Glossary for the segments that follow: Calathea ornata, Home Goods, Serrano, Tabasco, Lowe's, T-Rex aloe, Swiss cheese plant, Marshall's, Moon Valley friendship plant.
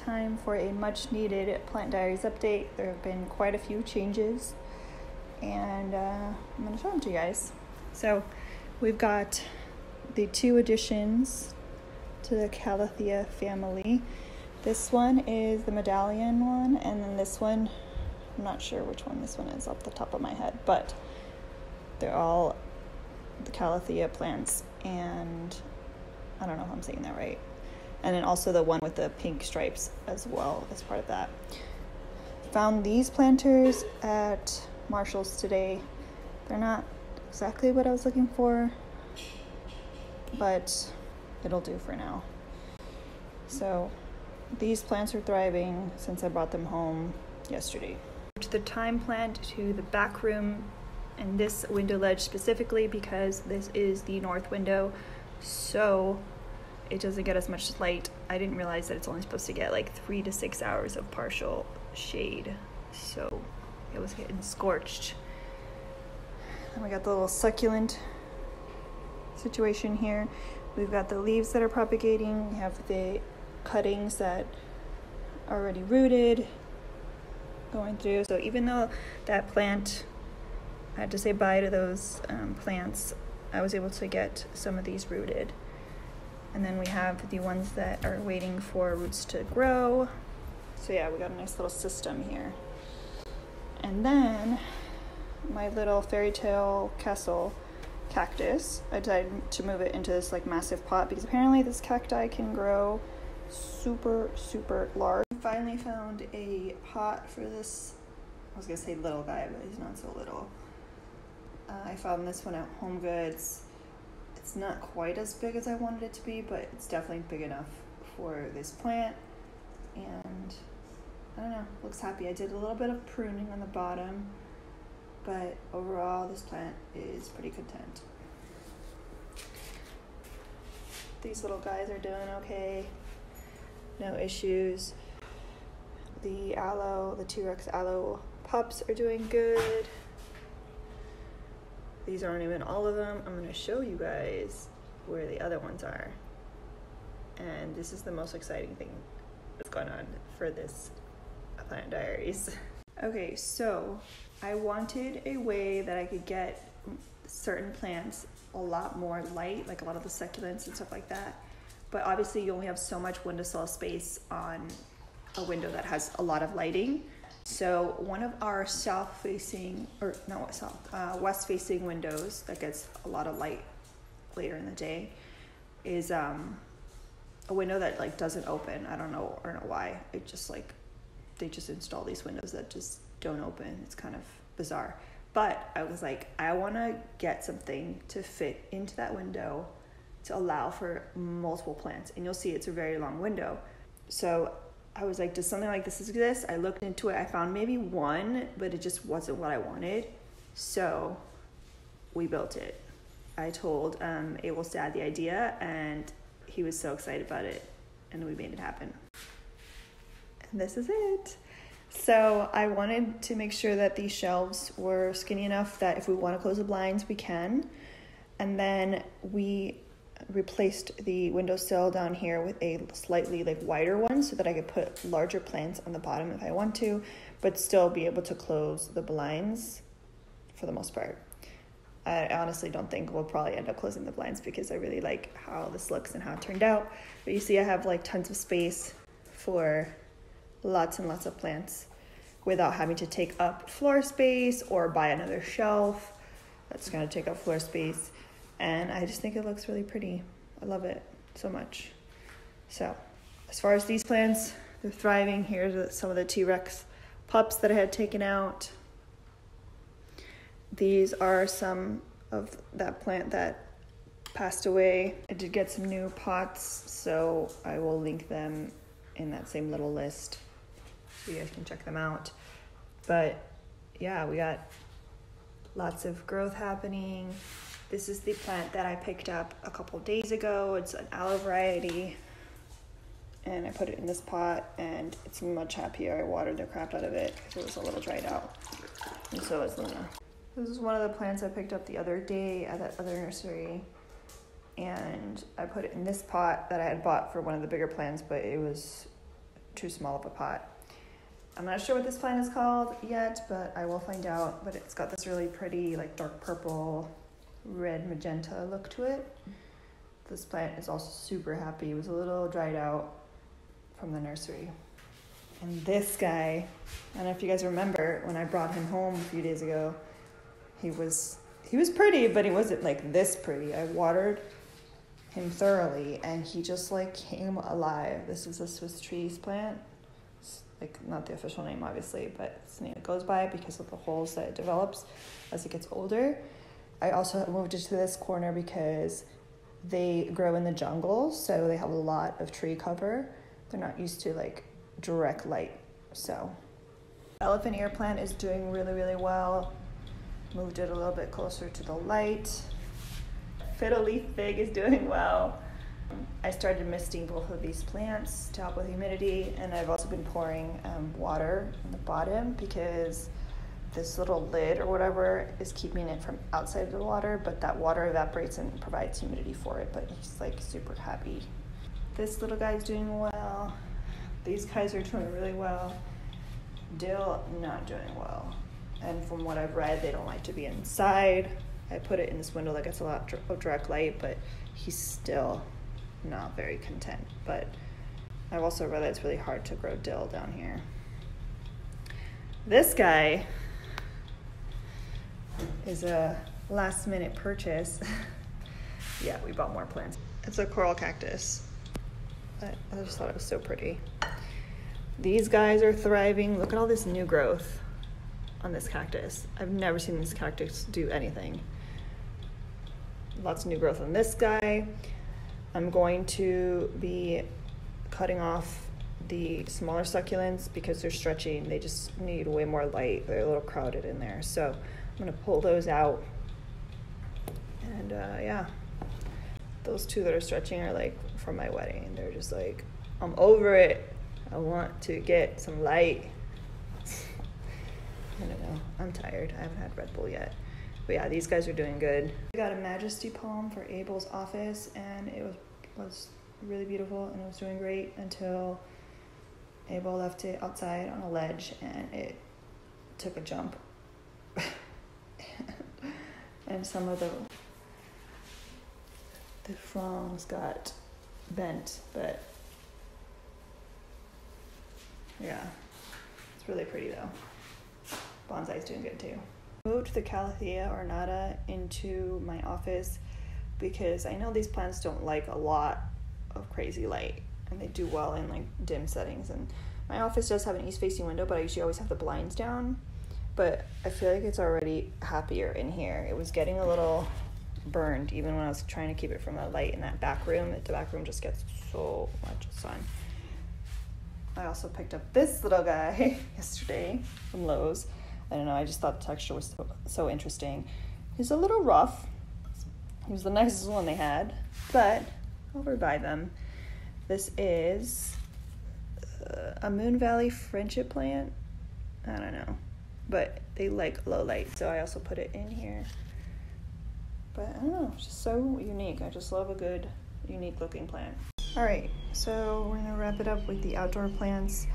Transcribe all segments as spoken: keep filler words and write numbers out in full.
time for a much needed Plant Diaries update. There have been quite a few changes, and uh, I'm gonna show them to you guys. So we've got the two additions to the Calathea family. This one is the medallion one, and then this one, I'm not sure which one this one is off the top of my head, but they're all the Calathea plants, and I don't know if I'm saying that right. And then also the one with the pink stripes as well as part of that. Found these planters at Marshall's today. They're not exactly what I was looking for, but it'll do for now. So these plants are thriving since I brought them home yesterday. Moved the thyme plant to the back room, and this window ledge specifically because this is the north window, so it doesn't get as much light. I didn't realize that it's only supposed to get like three to six hours of partial shade, so it was getting scorched. Then we got the little succulent situation here. We've got the leaves that are propagating, we have the cuttings that are already rooted going through. So even though that plant, I had to say bye to those um, plants, I was able to get some of these rooted. And then we have the ones that are waiting for roots to grow. So yeah, we got a nice little system here. And then my little fairy tale castle cactus, I decided to move it into this like massive pot because apparently this cacti can grow super, super large. Finally found a pot for this, I was gonna say little guy, but he's not so little. Uh, I found this one at Home Goods. It's not quite as big as I wanted it to be, but it's definitely big enough for this plant. And I don't know, looks happy. I did a little bit of pruning on the bottom, but overall this plant is pretty content. These little guys are doing okay, no issues. The aloe, the T-Rex aloe pups are doing good. These aren't even all of them. I'm gonna show you guys where the other ones are. And this is the most exciting thing that's going on for this Plant Diaries. Okay, so I wanted a way that I could get certain plants a lot more light, like a lot of the succulents and stuff like that. But obviously you only have so much windowsill space on a window that has a lot of lighting. So one of our south-facing, or not south, uh, west-facing windows that gets a lot of light later in the day is um, a window that like doesn't open. I don't know, or know why. It just like, they just install these windows that just don't open. It's kind of bizarre. But I was like, I wanna get something to fit into that window to allow for multiple plants. And you'll see it's a very long window. So I was like, does something like this exist? I looked into it, I found maybe one, but it just wasn't what I wanted. So we built it. I told um, Abel's dad the idea, and he was so excited about it, and we made it happen. And this is it. So I wanted to make sure that these shelves were skinny enough that if we want to close the blinds, we can. And then we replaced the windowsill down here with a slightly like wider one so that I could put larger plants on the bottom if I want to, but still be able to close the blinds for the most part. I honestly don't think we'll probably end up closing the blinds because I really like how this looks and how it turned out. But you see I have like tons of space for lots and lots of plants without having to take up floor space or buy another shelf that's going to take up floor space. And I just think it looks really pretty. I love it so much. So as far as these plants, they're thriving. Here's some of the T-Rex pups that I had taken out. These are some of that plant that passed away. I did get some new pots, so I will link them in that same little list so you guys can check them out. But yeah, we got lots of growth happening. This is the plant that I picked up a couple days ago. It's an aloe variety, and I put it in this pot, and it's much happier. I watered the crap out of it because it was a little dried out, and so is Luna. This is one of the plants I picked up the other day at that other nursery, and I put it in this pot that I had bought for one of the bigger plants, but it was too small of a pot. I'm not sure what this plant is called yet, but I will find out. But it's got this really pretty, like, dark purple, red magenta look to it. This plant is also super happy. It was a little dried out from the nursery. And this guy, I don't know if you guys remember, when I brought him home a few days ago, he was he was pretty, but he wasn't like this pretty. I watered him thoroughly and he just like came alive. This is a Swiss cheese plant. It's like not the official name, obviously, but it's the name it goes by because of the holes that it develops as it gets older. I also moved it to this corner because they grow in the jungle, so they have a lot of tree cover. They're not used to like direct light. So elephant ear plant is doing really, really well. Moved it a little bit closer to the light. Fiddle leaf fig is doing well. I started misting both of these plants to help with humidity, and I've also been pouring um, water in the bottom because this little lid or whatever is keeping it from outside of the water, but that water evaporates and provides humidity for it, but he's like super happy. This little guy's doing well. These guys are doing really well. Dill, not doing well. And from what I've read, they don't like to be inside. I put it in this window that gets a lot of direct light, but he's still not very content. But I've also read that it's really hard to grow dill down here. This guy is a last minute purchase. Yeah, we bought more plants. It's a coral cactus. I, I just thought it was so pretty. These guys are thriving. Look at all this new growth on this cactus. I've never seen this cactus do anything. Lots of new growth on this guy. I'm going to be cutting off the smaller succulents because they're stretchy and they just need way more light. They're a little crowded in there. So I'm gonna pull those out. And uh, yeah, those two that are stretching are like from my wedding. They're just like, I'm over it. I want to get some light. I don't know, I'm tired. I haven't had Red Bull yet. But yeah, these guys are doing good. We got a Majesty palm for Abel's office and it was, was really beautiful and it was doing great until Abel left it outside on a ledge and it took a jump. And some of the, the fronds got bent, but yeah, it's really pretty though. Bonsai's doing good too. Moved the Calathea ornata into my office because I know these plants don't like a lot of crazy light and they do well in like dim settings, and my office does have an east-facing window, but I usually always have the blinds down, but I feel like it's already happier in here. It was getting a little burned even when I was trying to keep it from the light in that back room. The back room just gets so much sun. I also picked up this little guy yesterday from Lowe's. I don't know, I just thought the texture was so, so interesting. He's a little rough. He was the nicest one they had, but I'll revive him. This is uh, a Moon Valley friendship plant. I don't know, but they like low light, so I also put it in here. But I don't know, it's just so unique. I just love a good, unique looking plant. All right, so we're gonna wrap it up with the outdoor plants.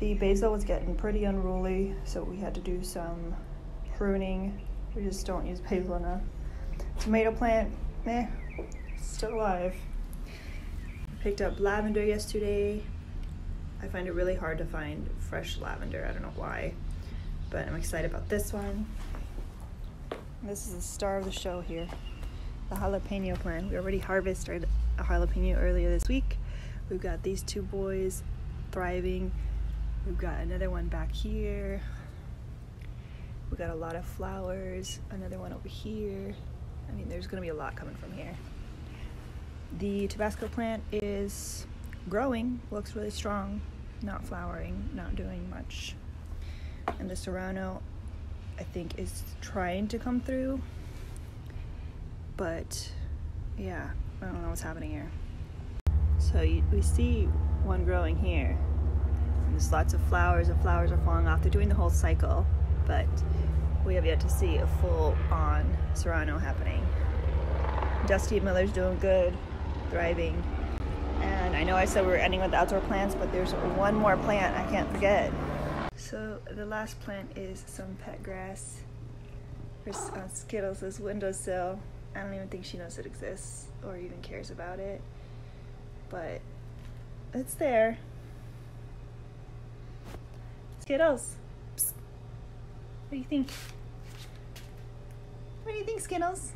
The basil was getting pretty unruly, so we had to do some pruning. We just don't use basil enough. Tomato plant, meh, still alive. Picked up lavender yesterday. I find it really hard to find fresh lavender. I don't know why, but I'm excited about this one. This is the star of the show here, the jalapeno plant. We already harvested a jalapeno earlier this week. We've got these two boys thriving. We've got another one back here. We've got a lot of flowers, another one over here. I mean, there's gonna be a lot coming from here. The Tabasco plant is growing, looks really strong, not flowering, not doing much. And the Serrano, I think, is trying to come through, but yeah, I don't know what's happening here. So you, we see one growing here. There's lots of flowers and flowers are falling off. They're doing the whole cycle, but we have yet to see a full-on Serrano happening. Dusty Miller's doing good, thriving. And I know I said we were ending with the outdoor plants, but there's one more plant I can't forget. So the last plant is some pet grass on Skittles' windowsill. I don't even think she knows it exists or even cares about it, but it's there. Skittles, psst. What do you think? What do you think, Skittles?